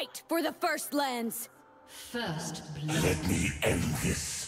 Fight for the First Lands! First blood. Let me end this.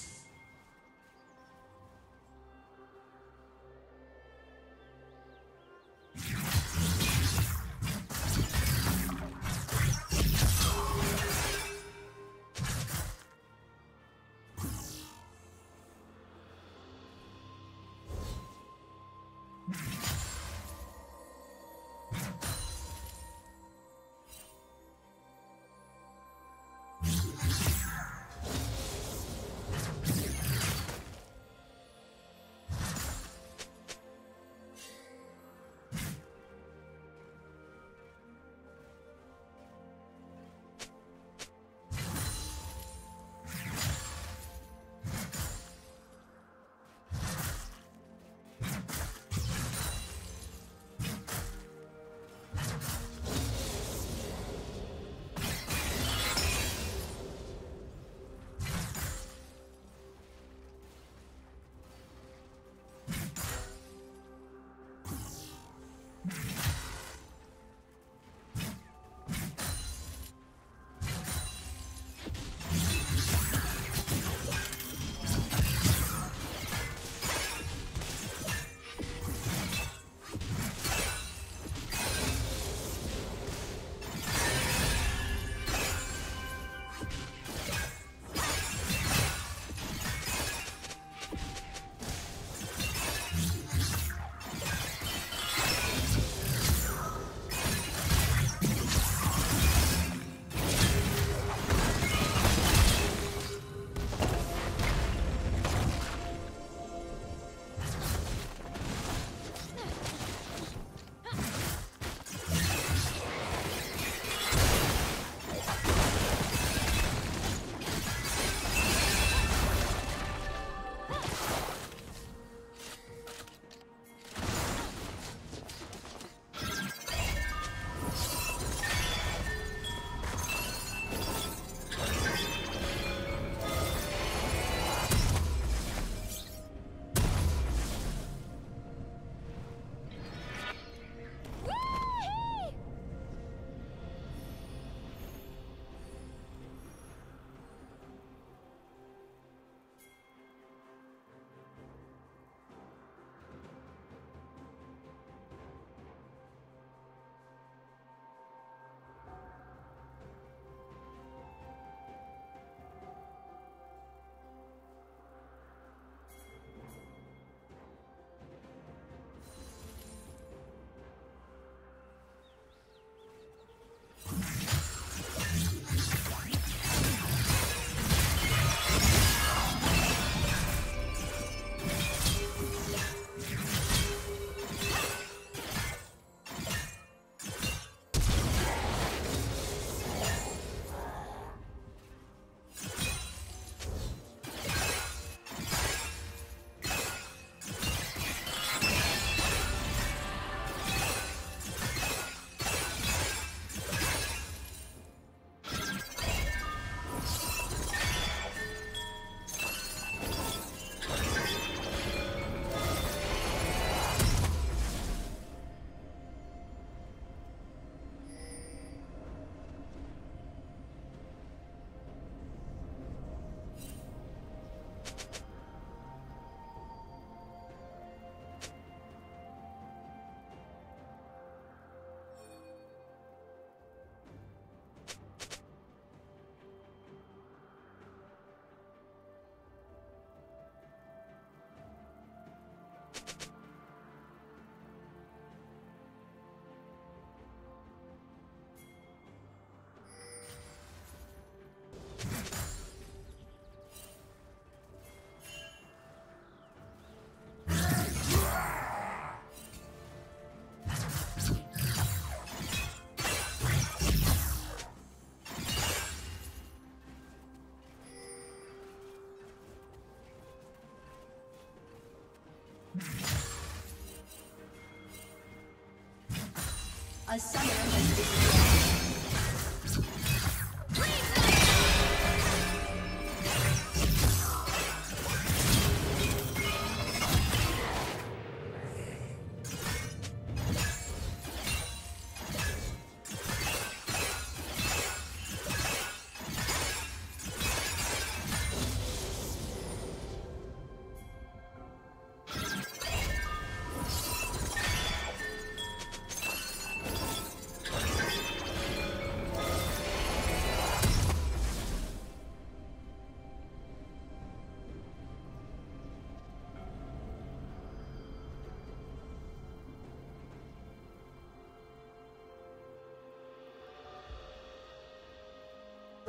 A summoner has disappeared.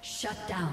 Shut down.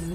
Blue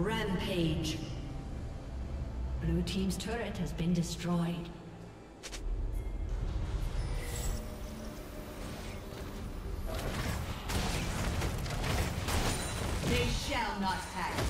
Rampage. Blue team's turret has been destroyed. They shall not pass.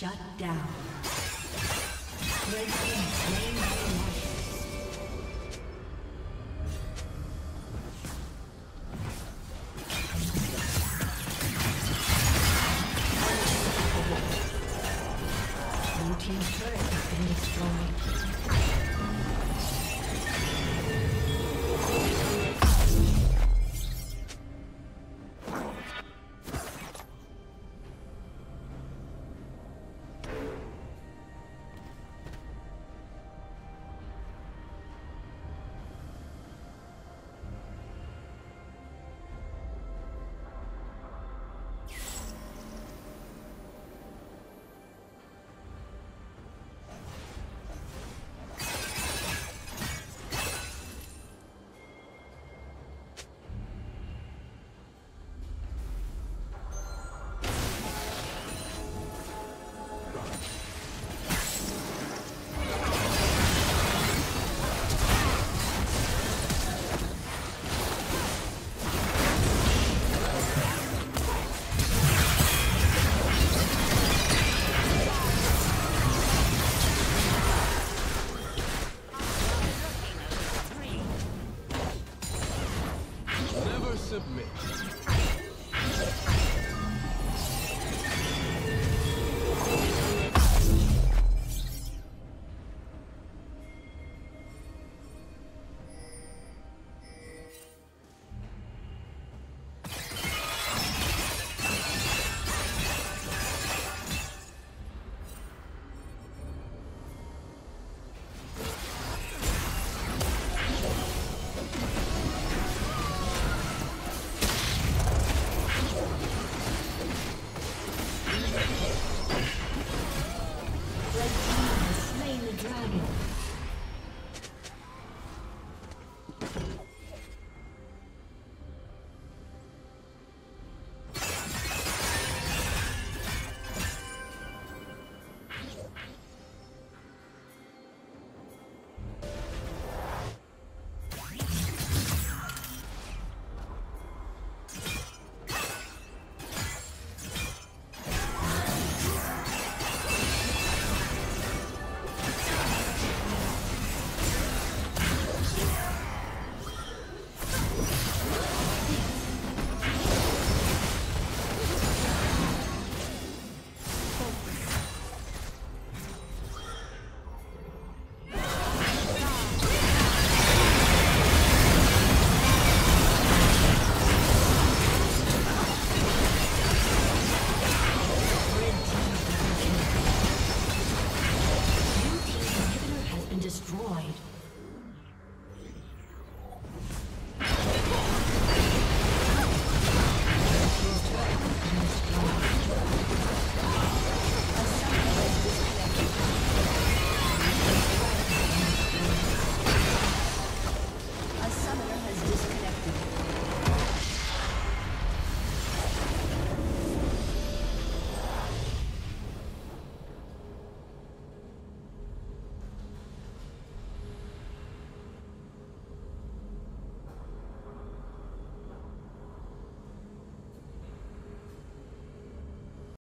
Shut down. Red team slain by Marshals. Unstoppable. Blue team's turret has been destroyed.